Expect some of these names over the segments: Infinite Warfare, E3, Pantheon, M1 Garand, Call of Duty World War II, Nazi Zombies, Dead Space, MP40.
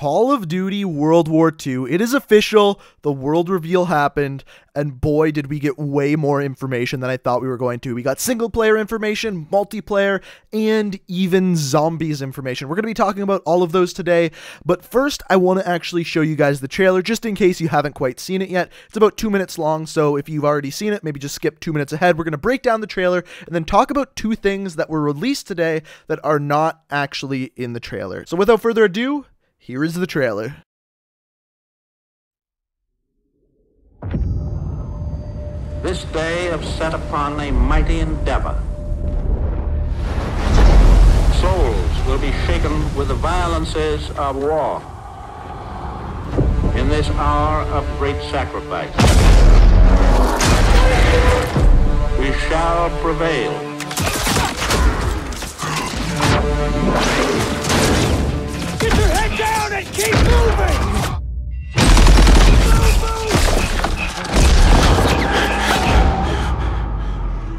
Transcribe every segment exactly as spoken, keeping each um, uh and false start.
Call of Duty World War Two. It is official. The world reveal happened, and boy, did we get way more information than I thought we were going to. We got single-player information, multiplayer, and even zombies information. We're going to be talking about all of those today, but first, I want to actually show you guys the trailer, just in case you haven't quite seen it yet. It's about two minutes long, so if you've already seen it, maybe just skip two minutes ahead. We're going to break down the trailer, and then talk about two things that were released today that are not actually in the trailer. So without further ado, here is the trailer. This day have set upon a mighty endeavor. Souls will be shaken with the violences of war. In this hour of great sacrifice, we shall prevail. Get your head down and keep moving!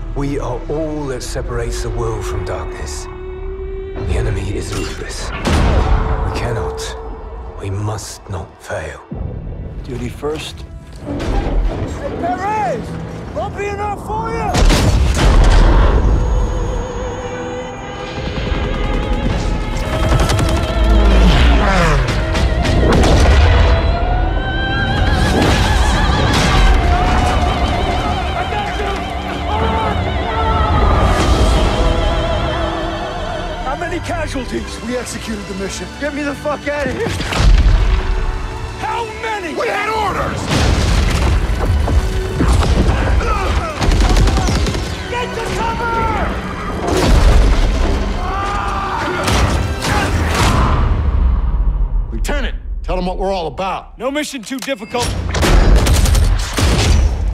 Move, move! We are all that separates the world from darkness. The enemy is ruthless. We cannot, we must not fail. Duty first. If there is, won't be enough for you! Casualties. We executed the mission. Get me the fuck out of here. How many? We had orders! Get to cover! Lieutenant, tell them what we're all about. No mission too difficult.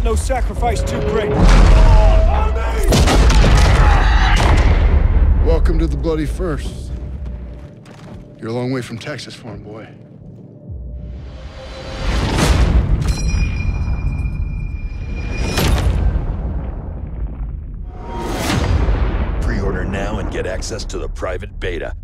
No sacrifice too great. Welcome to the bloody first. You're a long way from Texas, farm boy. Pre-order now and get access to the private beta.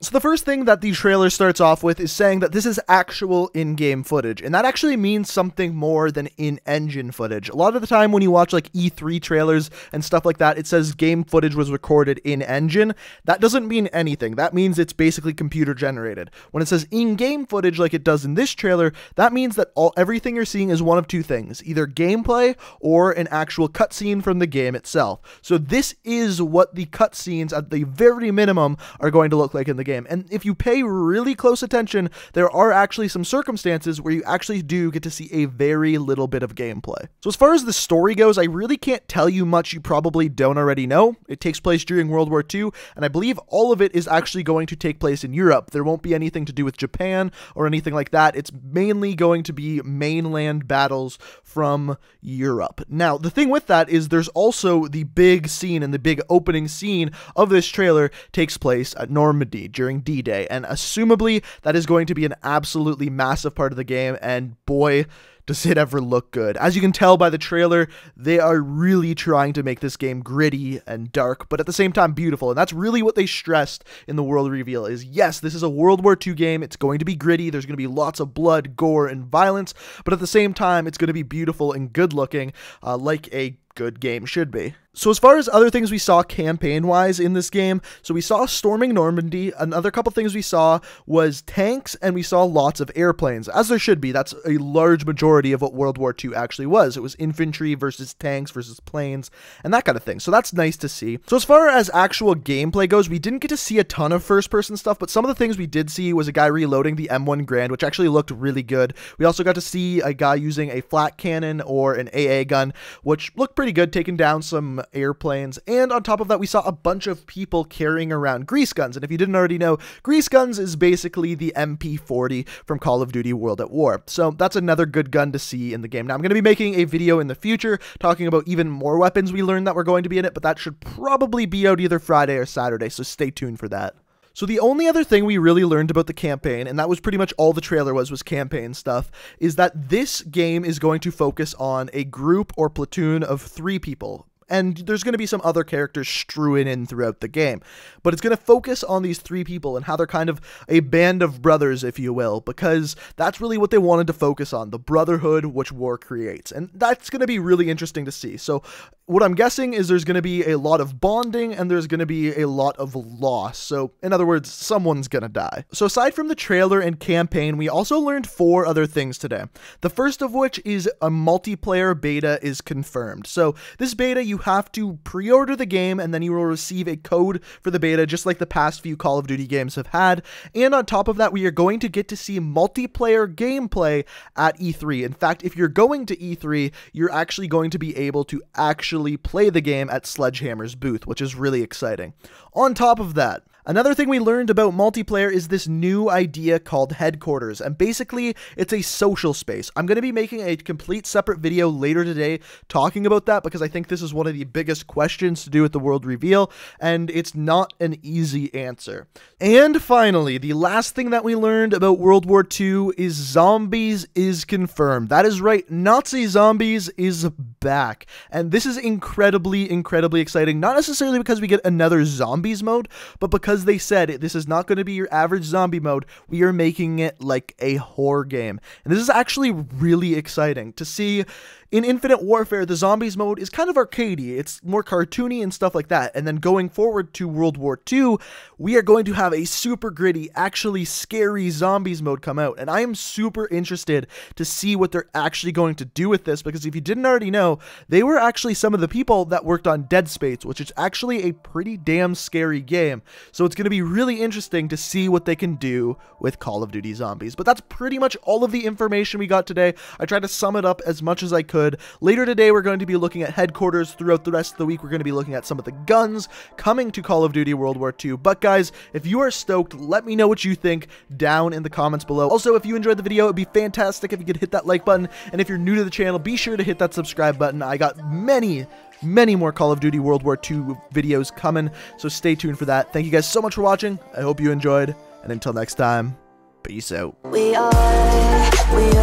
So the first thing that the trailer starts off with is saying that this is actual in-game footage, and that actually means something more than in-engine footage. A lot of the time when you watch like E three trailers and stuff like that, it says game footage was recorded in-engine. That doesn't mean anything. That means it's basically computer generated. When it says in-game footage like it does in this trailer, that means that all everything you're seeing is one of two things, either gameplay or an actual cutscene from the game itself. So this is what the cutscenes at the very minimum are going to look like in the game. And if you pay really close attention, there are actually some circumstances where you actually do get to see a very little bit of gameplay. So as far as the story goes, I really can't tell you much you probably don't already know. It takes place during World War Two, and I believe all of it is actually going to take place in Europe. There won't be anything to do with Japan or anything like that. It's mainly going to be mainland battles from Europe. Now, the thing with that is there's also the big scene, and the big opening scene of this trailer takes place at Normandy during D Day, and assumably that is going to be an absolutely massive part of the game, and boy, does it ever look good. As you can tell by the trailer, they are really trying to make this game gritty and dark, but at the same time beautiful, and that's really what they stressed in the world reveal is, yes, this is a World War Two game, it's going to be gritty, there's going to be lots of blood, gore, and violence, but at the same time, it's going to be beautiful and good-looking, uh, like a good game should be. So as far as other things we saw campaign-wise in this game, so we saw storming Normandy. Another couple things we saw was tanks, and we saw lots of airplanes, as there should be. That's a large majority of what World War Two actually was. It was infantry versus tanks versus planes, and that kind of thing. So that's nice to see. So as far as actual gameplay goes, we didn't get to see a ton of first-person stuff, but some of the things we did see was a guy reloading the M one Garand, which actually looked really good. We also got to see a guy using a flat cannon or an A A gun, which looked pretty good, taking down some airplanes. And on top of that, we saw a bunch of people carrying around grease guns. And if you didn't already know, grease guns is basically the M P forty from Call of Duty World at War. So that's another good gun to see in the game. Now, I'm going to be making a video in the future talking about even more weapons we learned that were going to be in it, but that should probably be out either Friday or Saturday, so stay tuned for that. So the only other thing we really learned about the campaign, and that was pretty much all the trailer was, was campaign stuff, is that this game is going to focus on a group or platoon of three people. And there's going to be some other characters strewn in throughout the game. But it's going to focus on these three people and how they're kind of a band of brothers, if you will, because that's really what they wanted to focus on, the brotherhood which war creates. And that's going to be really interesting to see. So what I'm guessing is there's going to be a lot of bonding and there's going to be a lot of loss. So in other words, someone's going to die. So aside from the trailer and campaign, we also learned four other things today. The first of which is a multiplayer beta is confirmed. So this beta, you have to pre-order the game and then you will receive a code for the beta, just like the past few Call of Duty games have had. And on top of that, we are going to get to see multiplayer gameplay at E three. In fact, if you're going to E three, you're actually going to be able to actually play the game at Sledgehammer's booth, which is really exciting. On top of that, another thing we learned about multiplayer is this new idea called Headquarters, and basically it's a social space. I'm going to be making a complete separate video later today talking about that because I think this is one of the biggest questions to do with the world reveal, and it's not an easy answer. And finally, the last thing that we learned about World War Two is Zombies is confirmed. That is right, Nazi Zombies is back, and this is incredibly, incredibly exciting, not necessarily because we get another Zombies mode, but because they said this is not going to be your average zombie mode. We are making it like a horror game. And this is actually really exciting to see. In Infinite Warfare, the Zombies mode is kind of arcadey. It's more cartoony and stuff like that. And then going forward to World War Two, we are going to have a super gritty, actually scary Zombies mode come out. And I am super interested to see what they're actually going to do with this, because if you didn't already know, they were actually some of the people that worked on Dead Space, which is actually a pretty damn scary game. So it's going to be really interesting to see what they can do with Call of Duty Zombies. But that's pretty much all of the information we got today. I tried to sum it up as much as I could. Later today, we're going to be looking at Headquarters. Throughout the rest of the week, we're going to be looking at some of the guns coming to Call of Duty World War Two. But guys, if you are stoked, let me know what you think down in the comments below. Also, if you enjoyed the video, it'd be fantastic if you could hit that like button. And if you're new to the channel, be sure to hit that subscribe button. I got many, many more Call of Duty World War Two videos coming, so stay tuned for that. Thank you guys so much for watching. I hope you enjoyed, and until next time, peace out. We are, we are